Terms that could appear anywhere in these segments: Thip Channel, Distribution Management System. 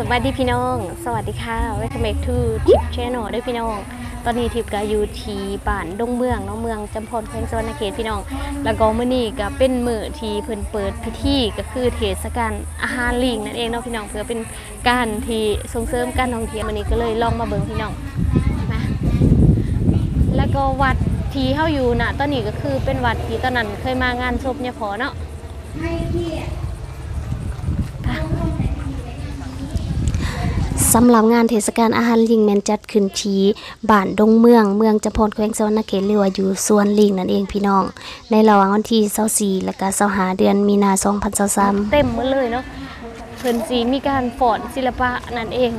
สวัสดีพี่น้องสวัสดีค่ะ Welcome to Thip Channel ด้วยพี่น้องตอนนี้ทิพย์ก็อยู่ที่บ้านดงเมืองเนาะเมืองจำพรแขวงสวรรณเขตพี่น้องแล้วก็มื้อนี้ก็เป็นมื้อที่เพิ่นเปิดพิธีก็คือเทศกาลอาหารลิงนั่นเองเนาะพี่น้องเพื่อเป็นการที่ส่งเสริมการท่องเที่ยวมื้อนี้ก็เลยลองมาเบิ่งพี่น้องมาแล้วก็วัดที่เฮาอยู่น่ะตอนนี้ก็คือเป็นวัดที่ตอนนั้นเคยมางานศพเนี่ยพอเนาะสำหรับงานเทศกาลอาหารลิงแมนจัดขึ้นที่บ้านดงเมืองจำพรแขวงสวรรณเขตหรือว่าอยู่สวนลิงนั่นเองพี่น้องในระหว่างวันที่24และก็25เดือนมีนา2023เต็มหมดเลยเนาะเพิ่นสิมีการฟ้อนศิลปะนั่นเอง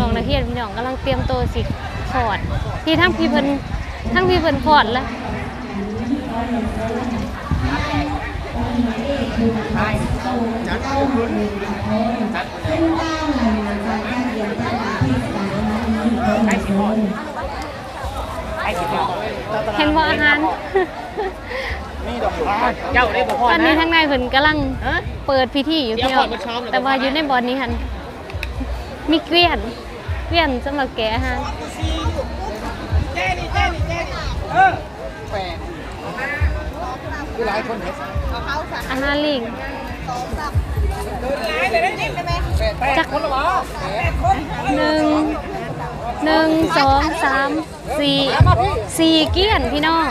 น้องๆนักเรียนพี่น้องกำลังเตรียมตัวสิฟ้อนที่ทั้งพี่เพิ่นพอดแล้วเห็นว่าอาหารตอนนี้ทั้งในเพิ่นกำลังเปิดพิธีอยู่พี่น้องแต่ว่าอยู่ในบอลนี้หันมีเกวียนสำหรับแกะอาหารอาหารลิงจัก1 2 3 4เกี้ยนพี่น้อง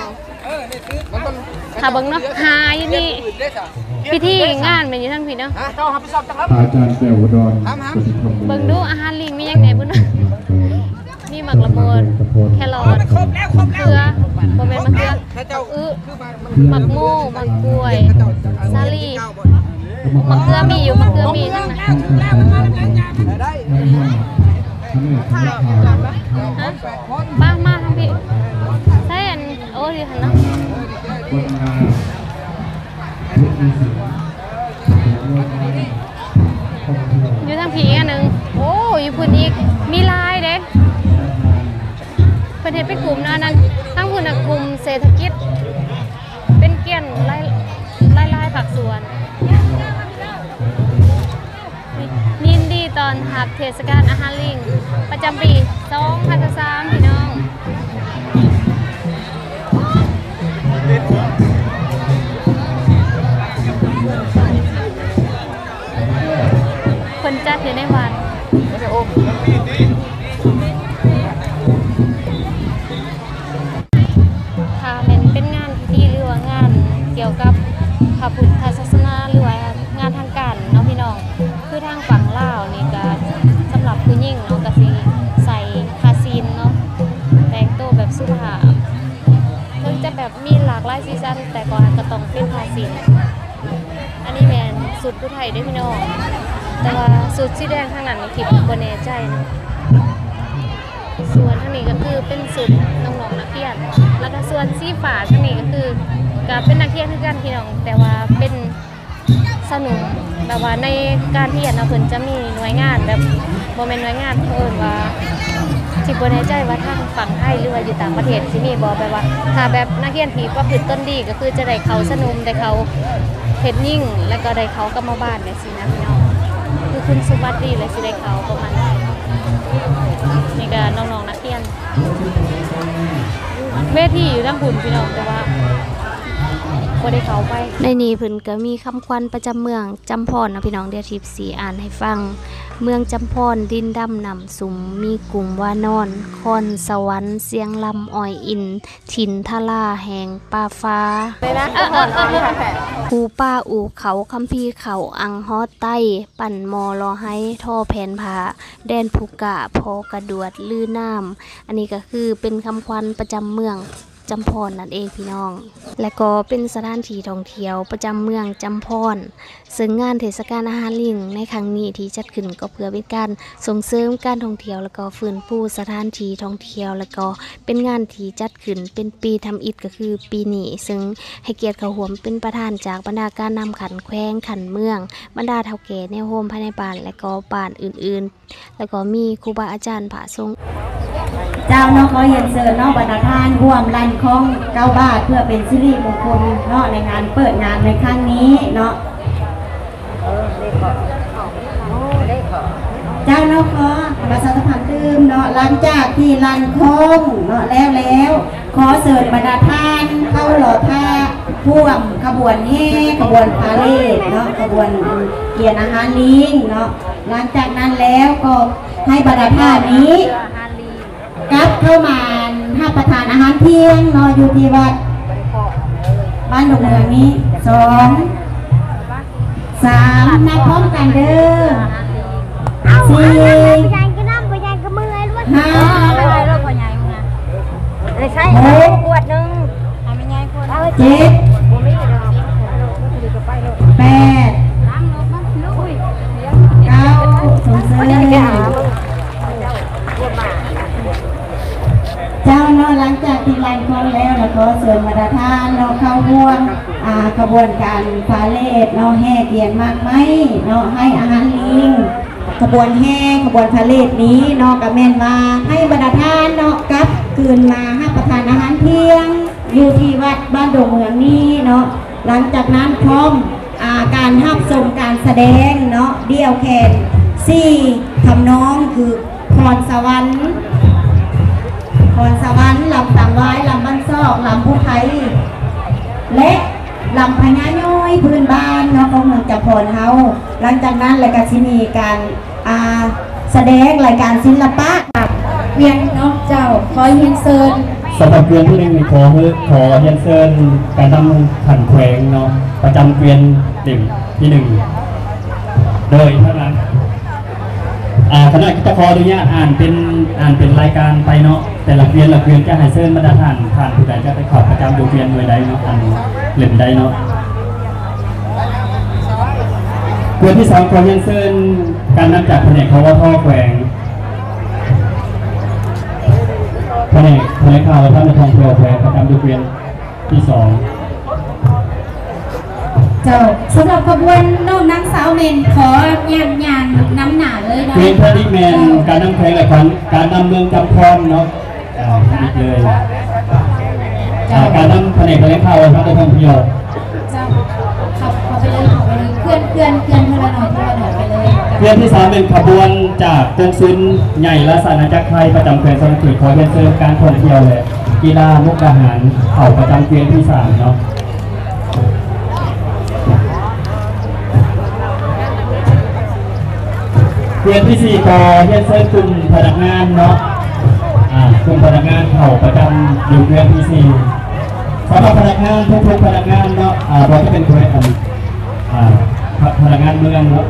ขาบังเนาะหายนี่พิธีงานเป็นยังท่านพี่เนาะอาจารย์แก้วอุดรเบิ่งดูอาหารลิงมีอย่างไหนบ้างมีหมักละมุนแครอทเกลือโบเมนมะเขือหมักมูหมักกล้วยซาลีมะเขือมีอยู่ทั้งนั้นบ้ามาทั้งพี่ใช่อันโอ้ยหันเนาะอยู่ทั้งผีอันหนึ่งโอ้ยอยู่พื้นอีกมีลายเด้ประเทศไปกลุ่มนะนั้นทั้งคุณกลุ่มเศรษฐกิจเป็นเกียนไล่ผักสวนยินดีตอนหับเทศกาลอาหารลิงประจำปี2023พี่น้องคนจัดอยู่ในวันพระพุทธศาสนาหรือว่างานทางการเนาะพี่น้องคือทางฝั่งลาวนี่ก็สำหรับผู้หญิงเนาะก็สิใส่คาซีนเนาะแต่งตัวแบบสุภาพถึงจะแบบมีหลากหลายสีสันแต่ก็ต้องเป็นคาซีนอันนี้แม่นสุดผู้ไทยด้วยพี่น้องแต่ว่าสุดสีแดงข้างหลังนี่คิดบ่แน่ใจนะส่วนทางนี้ก็คือเป็นสุดน้องๆนักเรียนแล้วก็ส่วนสีฟ้าทางนี้ก็คือก็เป็นนักเรียนคือกันพี่น้องแต่ว่าเป็นสนุกแบบว่าในการเรียนเนาะเพิ่นจะมีหน่วยงานแบบบ่แม่นหน่วยงานเพิ่นว่าสิบ่แน่ใจว่าทางฝั่งไทยหรือว่าอยู่ต่างประเทศสิมีบ่แบบว่าถ้าแบบนักเรียนที่ประพฤติตนดีก็คือจะได้เข้าสนุกได้เข้าเทรนนิ่งแล้วก็ได้เข้ากรรมบ้านจังซี่นะพี่น้องคือคุณสวัสดีและสิได้เข้าประมาณนี้นี่ก็น้องๆนักเรียนเวทีอยู่ทางหุ่นพี่น้องแต่ว่าในนี้เพิ่นก็มีคำควันประจำเมืองจำพรนะพี่น้องเดียวทิพย์สีอ่านให้ฟังเมืองจำพรดินดำนำสุมมีกลุ่มว่านอนคอนสวรรค์เสียงลำอ้อยอินถิ่นทาราแห่งป่าฟ้าภูป่าอูเขาคัมพีเขาอังฮอดใต้ปั่นมอลอให้ท่อแผนผาแดนภูกะพอกระดวดลื่นน้ำอันนี้ก็คือเป็นคำควันประจำเมืองจำพรนั่นเองพี่น้องและก็เป็นสถานที่ท่องเที่ยวประจำเมืองจำพรซึ่งงานเทศกาลอาหารลิงในครั้งนี้ที่จัดขึ้นก็เพื่อเป็นการส่งเสริมการท่องเที่ยวและก็ฟื้นฟูสถานที่ท่องเที่ยวและก็เป็นงานที่จัดขึ้นเป็นปีทำอิฐก็คือปีนี้ซึ่งให้เกียรติเขาห่วมเป็นประธานจากบรรดาการนำขันแขวงขันเมืองบรรดาเฒ่าแก่ในโฮมภายในบ้านและก็บ้านอื่นๆและก็มีครูบาอาจารย์พระสงฆ์ เจ้าน้องก็เย็นเซิร์น้องบรรณาทานร่วมรันคองเก้าบาทเพื่อเป็นสิริมงคลเนาะในงานเปิดงานในครั้งนี้เนาะเจ้าน้องก็มาสารพันธ์ดื่มเนาะหลังจากที่รันคองเนาะแล้วขอเสิร์ฟบรรณาทานเข้าหล่อผ้าพ่วงขบวนแห่ขบวนพาเลทเนาะขบวนเกียรติอาหารลิงเนาะหลังจากนั้นแล้วก็ให้บรรณาทานนี้กลับเข้ามารับประทานอาหารเที่ยงนอนอยู่ที่วัดบ้านหลวงเมืองนี้2 3นับพร้อมกันเด้อ4 5 6 7 8 9ส่งเสริมเจ้าเนาะหลังจากที่รันคองแล้วแล้วก็เสริมมาตรฐานเนาะเข้าร่วมกระบวนการพาเลทเนาะแห่เทียนมากไหมเนาะให้อาหารลิงกระบวนแห่กระบวนพาเลทนี้เนาะกระแมนมาให้มาตรฐานเนาะกลับคืนมาให้ประทานอาหารเที่ยงอยู่ที่วัดบ้านดงเมืองนี้เนาะหลังจากนั้นพร้อมการรับชมการแสดงเนาะเดี่ยวแคนซี่ทำน้องคือพรสวรรค์ลำตามไว้ลำบ้านซอกลำผู้ไทยและลำพญาย้อยพื้นบ้านเนาะของเมืองจับพรเฮาหลังจากนั้นรายการที่มีการแสดงรายการศิลปะเวียงเนาะเจ้าขอเฮียนเซินสำหรับเกวียนที่ได้มีขอเฮียนเซินการนำขันแขวงเนาะประจำเกวียนที่ 1โดยท่านนั้นคณะกิจกรรมเนี่ยอ่านเป็นรายการไปเนาะแต่ละเกวียนจะให้เซิร์นมาตรฐานผ่านผู้ใดจะไปขอประจำดูเกวียนหน่วยใดเนาะอันเล่มใดเนาะเกวียนที่2ขอเรียนเซิร์นการนับจากแผนกเขาว่าท่อแขวงแผนกข่าวและท่านในทองเกลียวแขวงประจำดูเกวียนที่2เจ้าสำหรับขบวนน้องนางสาวเมนขอยันน้ำหนาเลยนะเกวียนพระนิเมนการนำแขกและการนำเมืองจำพรเนาะนิดเลยการนำแผนกและข่าวและท่านในทองเกลียวเจ้าขับไปเลยเพื่อนเท่าไรหน่อยไปเลยเกวียนที่3เป็นขบวนจากกงซุนใหญ่และสานาจักรไทยประจำแขวงสระบุรีขอเรียนเชิญการท่องเที่ยวและกีฬามุกดาหารเข้าประจำเกวียนที่3เนาะเกวียนที่4ก็เฮียนเซิร์นกลุ่มพนักงานเนาะกลุ่มพนักงานเข่าประจำอยู่เกวียนที่4สำหรับพนักงานทุกพนักงานเนาะเราจะเป็นเกวียนพนักงานเมืองเนาะ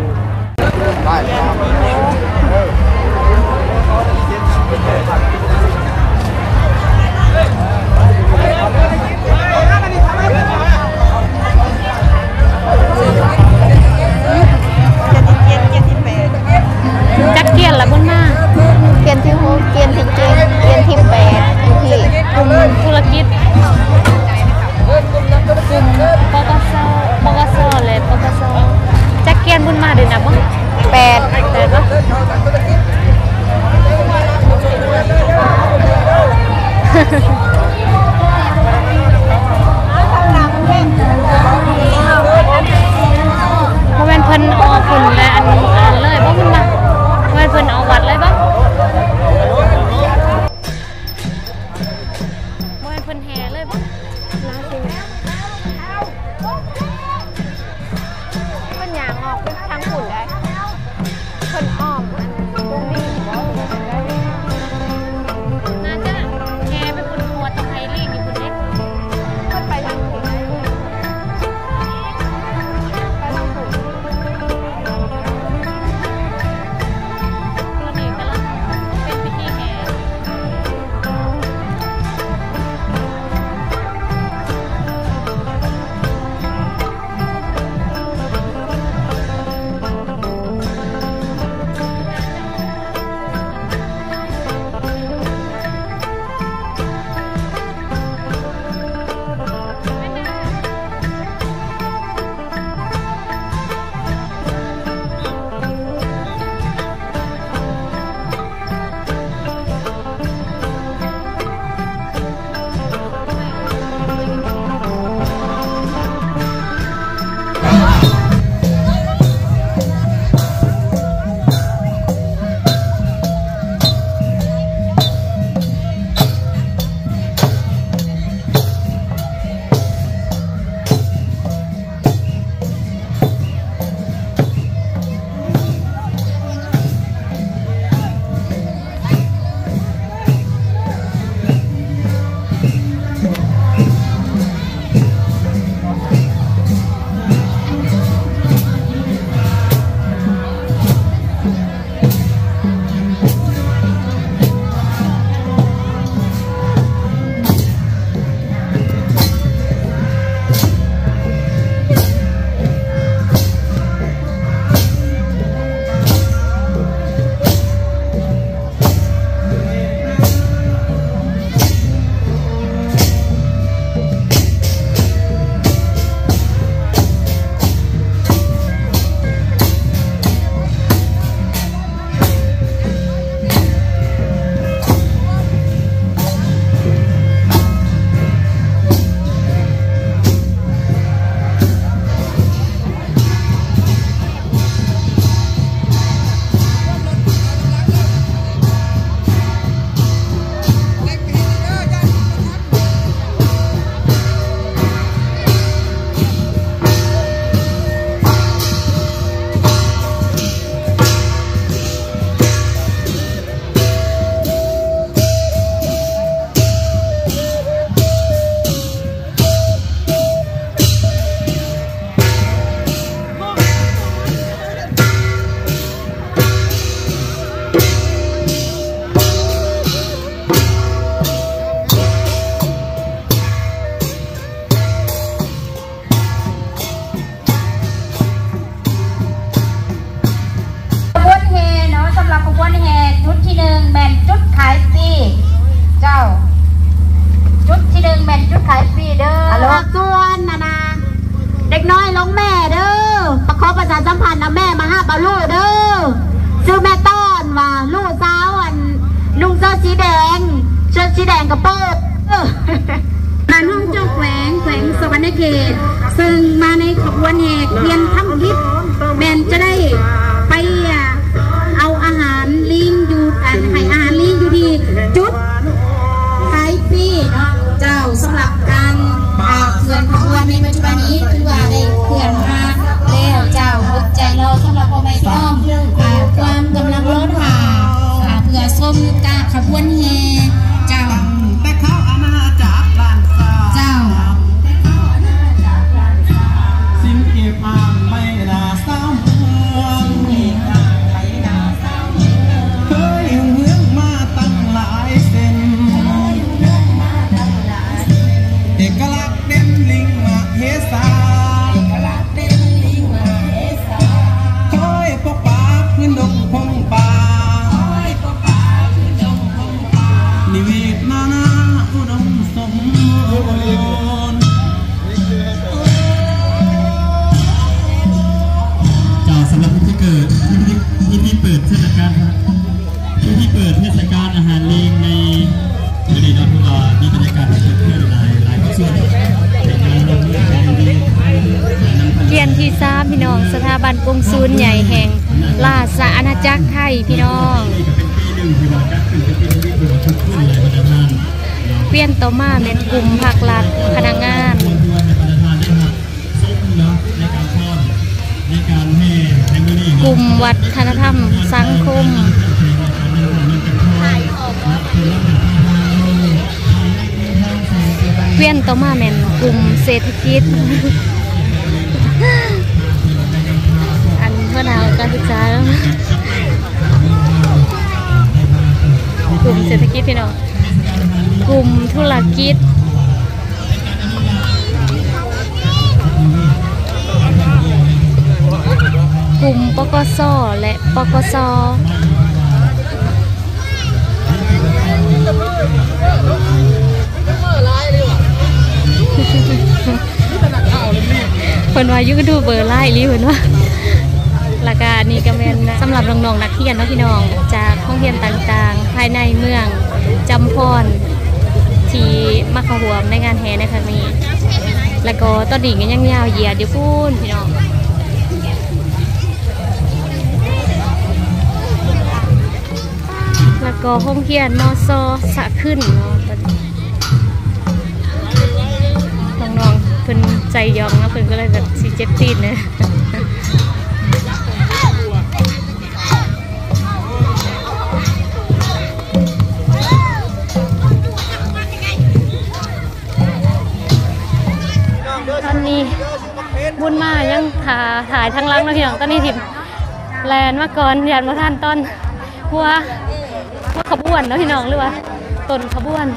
บาลูเด้อซื้อแม่ต้อนว่าลูกสาวอันนุ่งเสื้อสีแดงเสื้อสีแดงกระโปรงการห้องเจ้าแขวงแขวงสวรรณเขตซึ่งมาในขบวนแห่เวียนถ้ำทิพย์แมนจะได้ไปเอาอาหารลิงอยู่ให้อาหารลิงอยู่ที่จุดไก่ปีเจ้าสำหรับการเขื่อนขบวนในปัจจุบันนี้ถือว่าได้เขื่อนมาแล้วเจ้าหัวใจเราสำหรับพ่อแม่ต้อมความกำลังร้อนผ่าเพื่อส้มกาขบวนแห่เจ้าพี่น้องเวียนต่อมาเป็นกลุ่มผักหลักพนักงานกลุ่มวัฒนธรรมสังคมเวียนต่อมาเป็นกลุ่มเศรษฐกิจอันเพื่อเราการศึกษากลุ่มเศรษฐกิจพี่น้องกลุ่มธุรกิจกลุ่มปกส.และปกส.คนว่ายุก็ดูเบอร์ไล่ลิวเนาะหลักการนี่ก็เป็นสำหรับน้องๆนักเรียนเนาะพี่น้องจากห้องเรียนต่างๆภายในเมืองจำพรที่มาเข้าร่วมในงานแห่ในครั้งนี้แล้วก็ตอนนี้ก็ยังยาวเหยียดอยู่พูนพี่น้องแล้วก็ห้องเรียนมศสะขึ้นเนาะน้องๆเพิ่นใจยองเนาะเพิ่นก็เลยแบบสีเจ็บตีนนะบุญมายังถ่ายทั้งลังนะพี่น้องตอนนี้ทิมแลนมาก่อนยานมาท่านต้นหัวขบวนนะพี่น้องหรือว่าต้นขบวน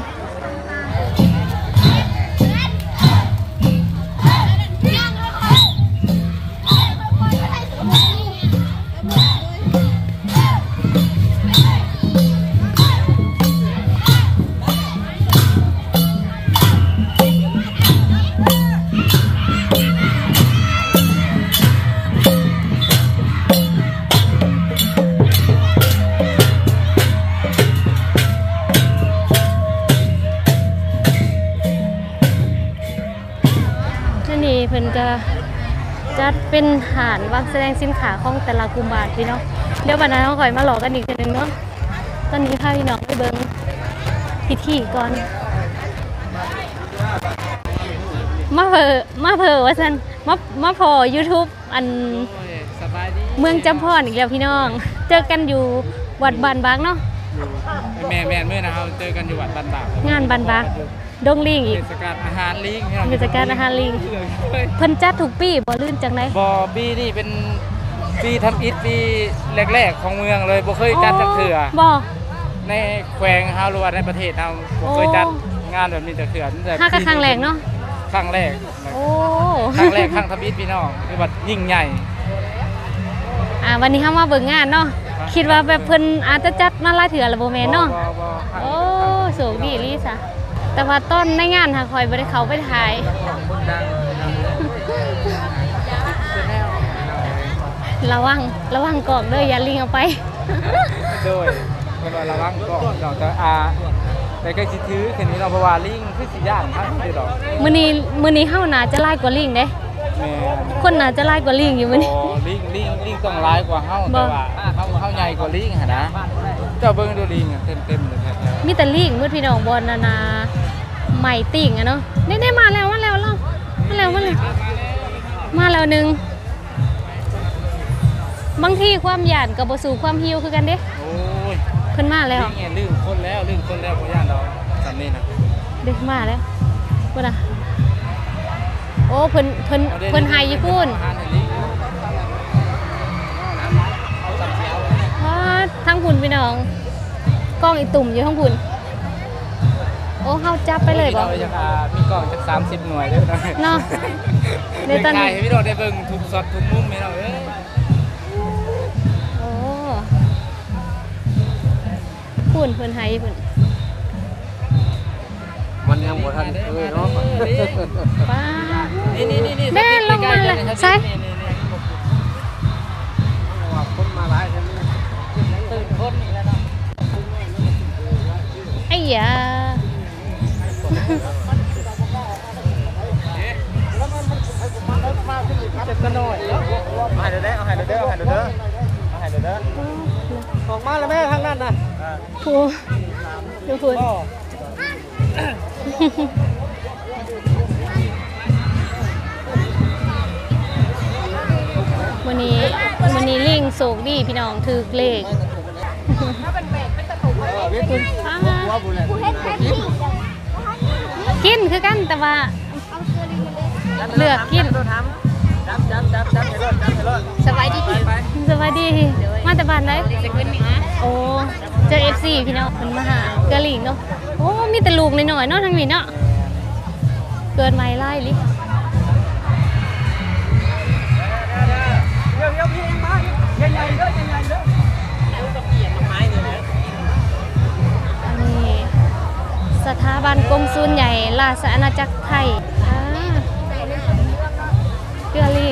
จัดเป็นหานวางแสดงสินค้าของแต่ละกลุ่มบาทพี่น้องเดี๋ยววันนั้นเราคอยมาหลอกกันอีกทีนึงเนาะตอนนี้พาพี่น้องไปเบิ้งพิธีก่อนมาเพอว่าสันมาพอ YouTube อันเมืองจำพรอีกแล้วพี่น้องเจอกันอยู่วัดบันบากเนาะแม่เมื่อนะครับเจอกันอยู่วัดบันบากงานบันบากดงลิงอีกเทศกาลอาหารลิงเพิ่นจัดถูกปีบ่ลื่นจังไหนบ่ปีนี่เป็นปีทำอิฐปีแรกๆของเมืองเลยบ่เคยจัดสักเถื่อบ่ในแขวงฮาลัวในประเทศเราบ่เคยจัดงานแบบมีแต่เถื่อนแต่ครั้งแรกเนาะครั้งแรกครั้งทำอิฐพี่น้องคือว่ายิ่งใหญ่วันนี้เข้ามาเบิ่งงานเนาะคิดว่าแบบเพิ่นอาจจะจัดมาลายเถื่อละโบแมนเนาะโอ้โชคดีลิซ่าแต่ว่าต้นในงานค่ะคอยบริเขาไปถ่าย ระวังกอกเด้ออย่าลิงเอาไปโดยคนเราระวังกอกเราจะไปใกล้ชิดถือแค่นี้เราเพราะว่าลิงคือสีย่างครับคือดอกมื้อนี้เฮาน่าจะไล่กว่าลิงเด้คนน่าจะไล่กว่าลิงอยู่มื้อนี้ลิงต้องไล่กว่าเฮาแต่ว่าเฮาใหญ่กว่าลิงหั่นนะเจ้าเบิ่งดูลิงเต็มเลยครับมีแต่ลิงมื้อพี่น้องบ่นาใหม่ติ่งอ่ะเนาะนี่ๆมาแล้วเรามาแล้วนึงบางทีความหยาดกับบ่สู่ความหิวคือกันเด้โอ้ยเพิ่นมาแล้วนี่ลืมคนแล้วบ่ย่านดอกซ้ำนี่นะเด็กมาแล้วพุ่นน่ะโอ้เพิ่นให้อยู่พุ่นทั้งพุ่นพี่น้องกล้องอีตุ่มอยู่ทั้งพุ่นโอ้เฮาจับไปเลยบ่มีกล้องจัก30หน่วยเด้อเนาะในตอนนี้พี่น้องได้เบิ่งทุกช็อตทุกมุมพี่น้องเอ้ยฝุ่นไทยฝุ่นมันยังหมดทันเลยเนาะป้านี่แม่ลงมาเลยใช่คนมาหลายคนตื่นคนนี่แล้วเนาะไอ้ยาจะกระโดดหายเด้อหายเด้อออกมาแล้วแม่ทางนั้นน่ะผู้ดูคุณวันนี้ลิงโศกดีพี่น้องถือเลขถ้าเป็นเบรกเป็นตะกุกกินคือกันแต่ว่าเลือกกินสบายดีมาแต่บ้านได้โอ้เจอ FC พี่น้องคนมาหาเกลีเนาะโอ้มีแต่ลูกหน่อยๆเนาะทางนี้เนาะเกินไม้ไล่ลินี่สถาบันกงสุลใหญ่ราชอาณาจักรไทยเกลี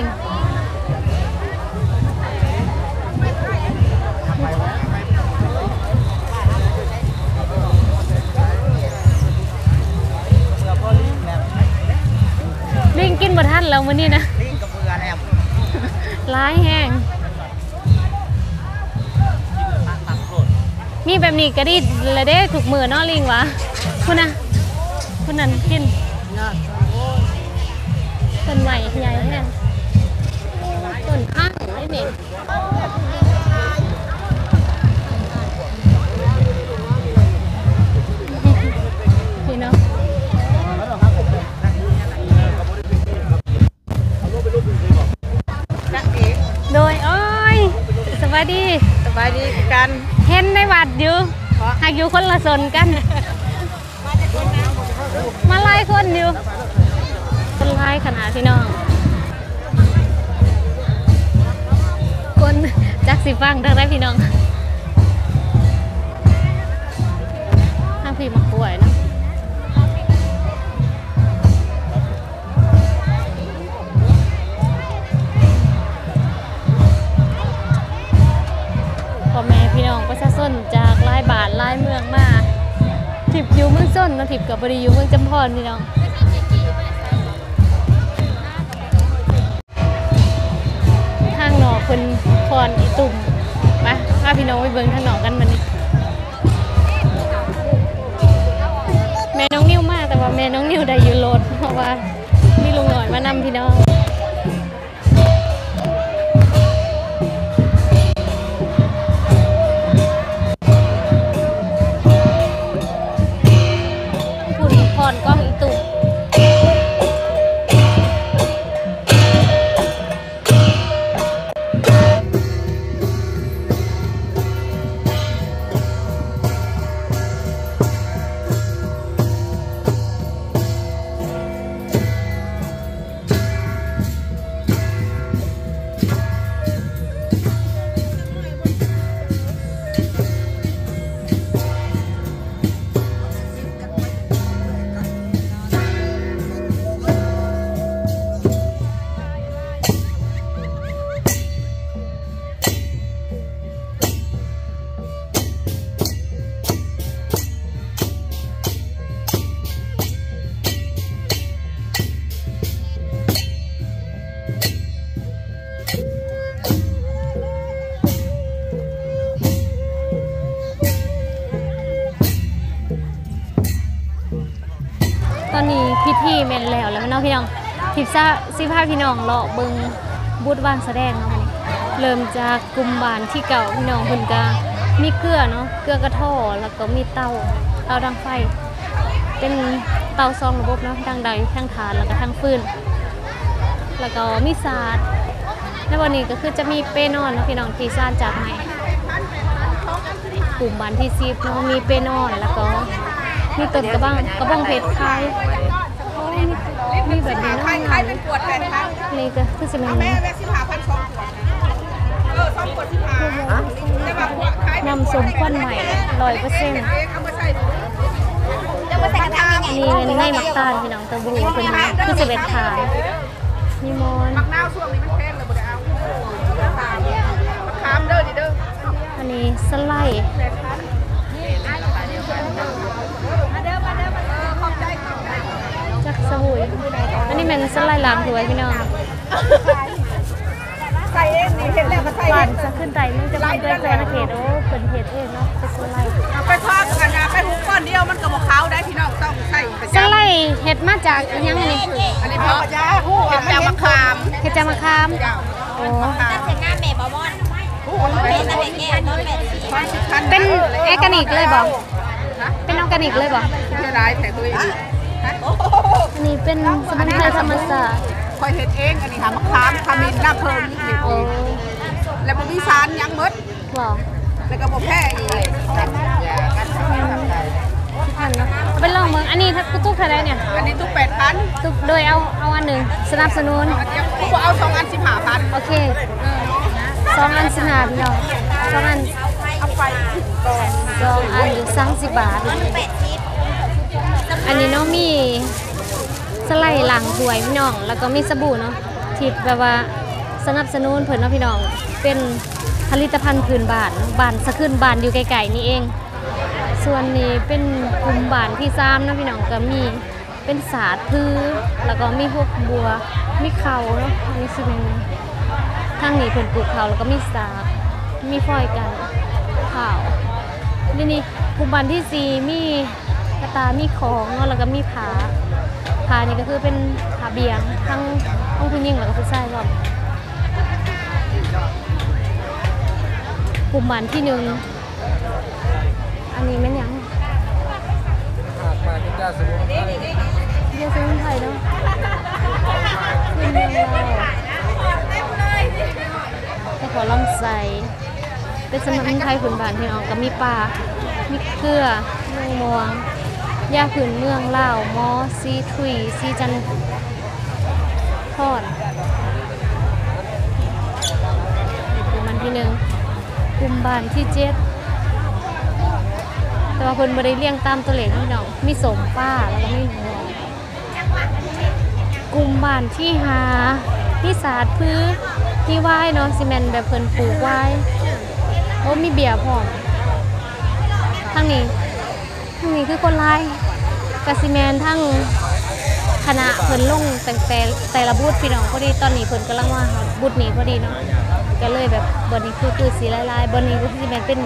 กินบะท่านเรามื้อนี้นะลิงกับเบื่อแล้วร้ายแห้งมีแบบนี้ก็ดีละเด้ถูกมือเนาะลิงวะคุณนะคุณนั่นกินต้นใหม่ใหญ่แห้งต้นข้างไม่เหม็นสบายดีกันเห็นในวัดอยู่หากอยู่คนละส่วนกันมาไล่คนอยู่คนไล่ขนาดพี่น้องคนจักสิฟังทางได้พี่น้องทางพี่มาป่วยนะประชาชนจากหลายบ้านหลายเมืองมาทิพย์อยู่เมืองส้นทิพย์กับบริยูเมืองจำพรพี่น้องทางหนอคนพรอีตุ่มมาพาพี่น้องไปเบิ่งทางหนอกันมันแม่น้องนิ้วมากแต่ว่าแม่น้องนิ้วได้อยู่รถเพราะว่ามีลุงหน่อยมานำพี่น้อง ตอนนี้พิธีเมนแล้วแล้วพี่น้องทิพย์สิพาพี่น้องเลาะเบิงบูธว่างแสดงเนาะนี่เริ่มจากกลุ่มบานที่เก่าพี่น้องเพิ่นก็มีเกลือเนาะเกลือกระท่อแล้วก็มีเตาดังไฟเป็นเตาซองระบบเนาะทั้งใดทั้งฐานแล้วก็ทั้งฟืนแล้วก็มีศาสตร์และวันนี้ก็คือจะมีเป้นอนพี่น้องที่สร้างจากไม้กลุ่มบานที่ซีฟเนาะมีเป้นอนแล้วก็มีต้นกระบังเพชรคายมีแบบนี้นะนี่ก็คือสมัยนี้นำสมควันใหม่ 100% นี่เป็นไงมักตาลพี่น้องตะบูเป็นคือจะเป็นขายมีมอนอันนี้สไลด์จักสมุยอันนี้มันสไลด์หลังด้วยพี่น้องใส่เองนี่เห็นแล้วก็ใส่ปั่นจะขึ้นใจมันจะไล่ด้วยใจนะเขตโอ้เปิดเขตเองเนาะไปสไลด์ไปทอดกันนะไปหุบก้อนเดียวมันกับบอกเขาได้พี่น้องต้องใส่สไลด์เห็ดมาจากยังไงอันนี้พ่อจ้าหู้เห็ดจากมะขามโอ้เป็นออร์แกนิกเลยบอกเป็นออร์แกนิกเลยบอกอันนี้เป็นสมุนไพรธรรมชาติคอยเห็ดเองอันนี้ค่ะมะขามขมิ้นน้ำเพิ่มแล้วมันมีสารยังมืดแล้วก็บวกแพร่อีกเป็นลองเมืองอันนี้ตุ๊กเท่าไรเนี่ยอันนี้ตุ๊ก 8,000 ตุ๊กโดยเอาอันหนึ่งสนับสนุนตุ๊กเอา2อัน 15,000 โอเค2อัน15,000เนาะ2อันเอาไป2อันอยู่30 บาทอันนี้น้องมีสไลด์หลังถวยพี่น้องแล้วก็มีสบู่เนาะที่แบบว่าสนับสนุนเพิ่นเนาะพี่น้องเป็นผลิตภัณฑ์พื้นบ้านสะขึ้นบ้านอยู่ไกลๆนี่เองส่วนนี้เป็นกลุ่มบ้านที่3นะพี่น้องก็มีเป็นศาสตร์พื้นแล้วก็มีพวกบัวมีเขาเนาะอันนี้สิเป็นทางนี้เพิ่นปลูกเขาแล้วก็มีสามีฟอยกันข้าวนี่กลุ่มบ้านที่4มีกระตามีของเนาะแล้วก็มีผานี่ก็คือเป็นผาเบียงทั้งห้องผู้หญิงแล้วก็ผู้ชายรอบกลุ่มบ้านที่1อันนี้เป็นยังยาสมุนไพรเนาะแต่ขอลำไส้เป็นสมุนไพรพื้นบ้านที่ออกก็มีปลามีเกลือมวงยาผืนเมืองลาวมอซีถุยซีจันทอดกลุ่มบ้านที่1กลุ่มบ้านที่7แต่ว่าคนบริเลี้ยงตามตัวเลขพี่น้องมีสมป้าแล้วก็ไม่หวงกลุ่มบ้านที่5ที่ศาสตร์พื้นที่ว่ายเนาะซีเมนแบบเพิ่นปลูกว่ายโอ้มีเบียร์พร้อมทั้งนี้คือคนลายกาซิแมนทั้งคณะเพิ่นลงแต่ละบูธพี่น้องพอดีตอนนี้เพิ่นกำลังว่าบูธนี้พอดีเนาะก็เลยแบบบนนี้คือสีลายๆบนนี้ก็คือมันเป็น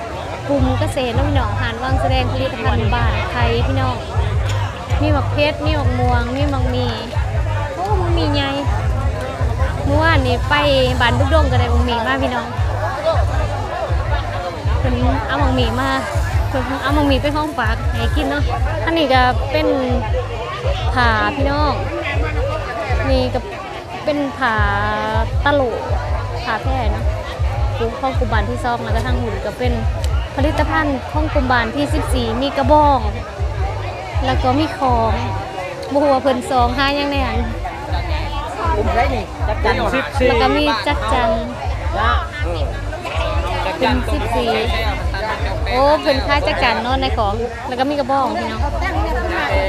กลุ่มเกษตรน้องพี่น้องหานว่างแสดงผลิตภัณฑ์บ้านไทยพี่น้องมีหมักเพชรมีหมักม่วงมีหมักมีโอ้มันมีไงเมื่อวานนี้ไปบ้านบุกดงก็ได้หมักมีมาพี่น้องเพิ่นเอาหมักมีมาเอามังมีไปห้องฝากให้กินเนาะอันนี้ก็เป็นผาพี่น้องนี่ก็เป็นผาตะโหลผาแพร่เนาะของกลุ่มบ้านที่2แล้วก็ทางหุ่นก็เป็นผลิตภัณฑ์ของกลุ่มบ้านที่14มีกระบองแล้วก็มีของบัวเพิ่น2 5ยังแน่นกลุ่มได้นี่จักจันแล้วก็มีจักจัน14โอ้เพิ่นค่าจักจั่นเนาะในของแล้วก็มีกระบองพี่น้อง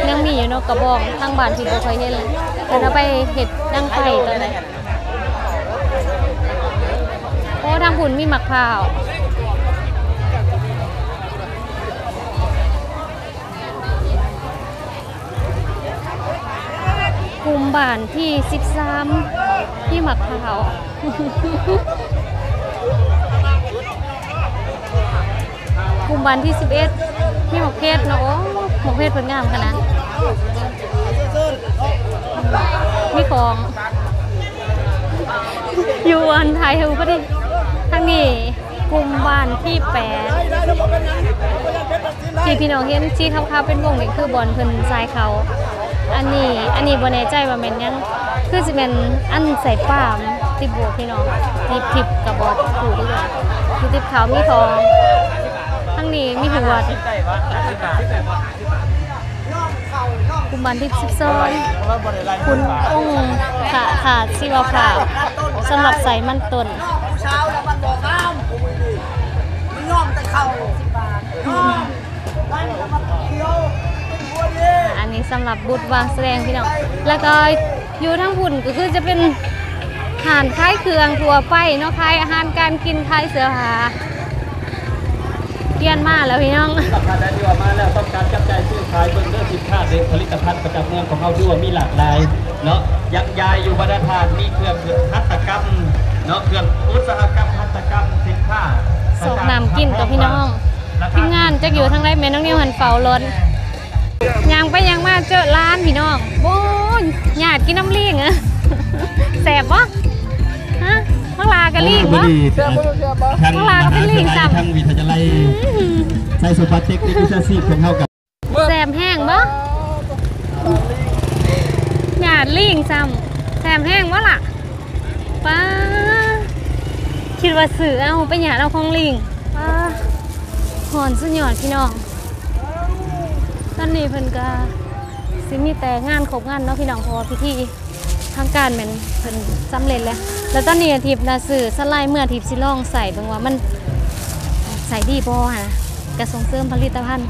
ยังมีอยู่เนาะกระบองทางบ้านที่บ่ค่อยเห็นเลยเพิ่นเอาไปเฮ็ดดังไฟตอนนั้นโอ้ทางหุ่นมีหมักพร้าวกลุ่มบ้านที่13ที่หมักพร้าวกลุ่มบ้านที่11ที่หมกเพชรเนาะหมกเพชรผลงามขนาด มีของอยู่อันไทยเขาก็ดิทั้งนี้กลุ่มบ้านที่8ที่พี่น้องเห็นที่ข้าวๆเป็นวงนี่คือบอลเพิ่นทรายเขาอันนี้บ่แน่ใจว่าแม่นยังคือสิแม่นอันใส่ป้ามติโบพี่น้องที่ทิพกับบอดผู้ด้วยคือทิพขาวมีทองทั้งนี้มีหัวทิพกุมบันทิพซิบซ้อนคุณองค์ขาดซีวาขาสำหรับใส่มันต้นอันนี้สำหรับบูธวางแสดงพี่น้องแล้วก็อยู่ทั้งหุ่นก็คือจะเป็นอาหารคล้ายเครื่องทั่วไปเนาะคล้ายอาหารการกินคล้ายเสือหาเกี่ยนมากแล้วพี่น้องสำคัญได้ที่ว่ามาแล้วต้องการจับใจซื้อขายเบอร์เนอร์สินค้าเด็กผลิตภัณฑ์ประจำเมืองของเขาด้วยมีหลากหลายเนาะยักษ์ยายอยู่บรรดามีเครื่องหัตถกรรมเนาะเครื่องอุตสาหกรรมหัตถกรรมสินค้าสกน้ำกินกับพี่น้องทีมงานจะอยู่ทางไรแม่น้องนิวหันเฝ้ารถยังไปยังมาเจอร้านพี่น้องโอ้ยหยาดกินน้ำเลี้ยงอะแสบวะฮะมังลากระลิ่งวะมังลากระลิ่งจับทั้งวิทยาลัยใส่สุภาพเทคนิควิชาชีพของเขากับแสบแห้งวะหยาดลิ่งจำแสบแห้งวะล่ะป้าคิดว่าสื่อเอาไปหยาดเอาของลิ่งป้าหอนสุดยอดพี่น้องตอนนี้เพิ่นก็สิมีแต่งานครบงานเนาะพี่น้องพอพิธีทางการเป็นเพิ่นสำเร็จแล้วแล้วตอนนี้ทิพย์นาสื่อสไลด์เมื่อทิพย์สิล่องใส่เบิ่งว่ามันใส่ดีบ่ฮะกระทรวงเสริมผลิตภัณฑ์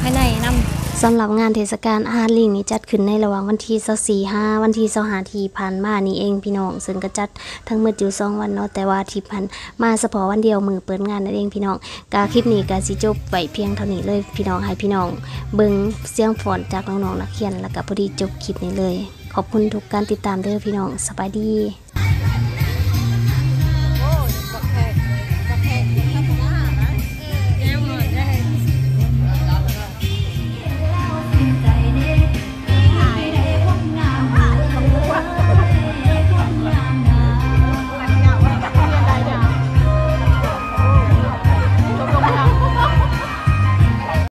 ภายในนำสำหรับงานเทศกาลอาหารลิงนี้จัดขึ้นในระหว่างวันที่24-25วันที่25ที่ผ่านมานี่เองพี่น้องซึ่งก็จัดทั้งหมดอยู่2วันเนาะแต่ว่าทิพย์พันมาเฉพาะวันเดียวมือเปิดงานนั่นเองพี่น้องกาคลิปนี้กาสิจบไว้เพียงเท่านี้เลยพี่น้องให้พี่น้องเบิ่งเสียงฝนจากน้องๆนักเรียนแล้วก็พอดีจบคลิปนี้เลยขอบคุณทุกการติดตามด้วยพี่น้องสบายดี